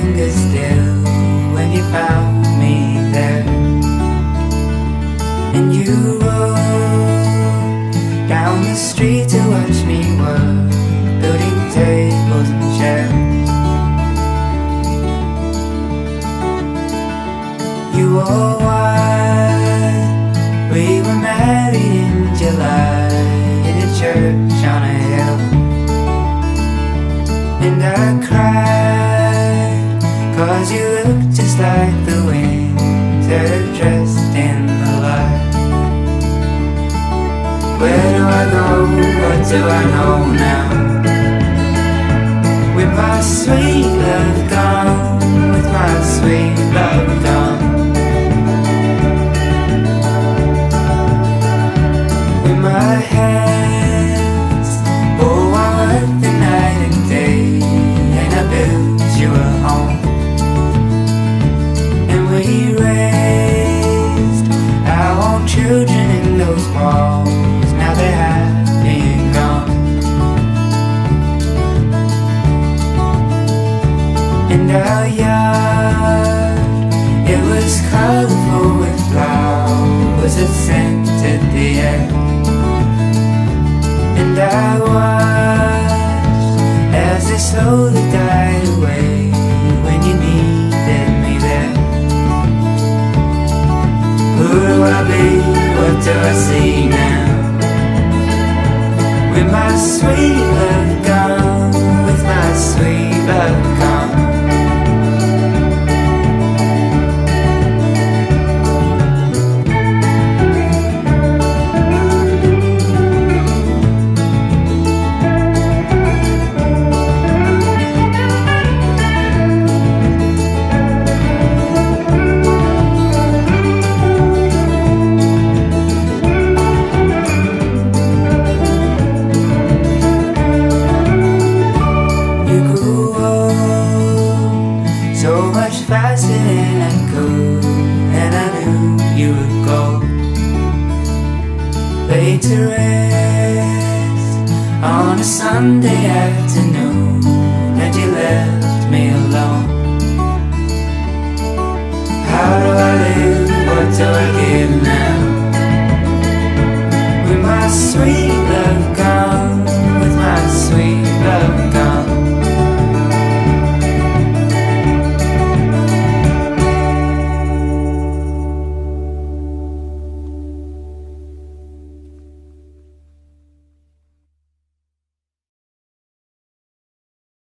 finger still when you found me there, and you rolled down the street to watch me work, building tables and chairs. You were wild, we were married in July, in a church on a hill, and I cried, 'cause you look just like the winter dressed in the light. Where do I go? What do I know now? With my sweet love gone, with my sweet love gone, with my hands, oh, I worked the night and day, and I built you a home. We raised our own children in those walls, now they have been gone. And our yard, it was colorful with flowers that scented the air, and I watched as it slowly died away when you needed me there. Who do I be? What do I see now? With my sweet love gone, with my sweet love gone, faster than I could, and I knew you would go. Laid to rest on a Sunday afternoon, and you left me alone. How do I live? What do I give now? With my sweet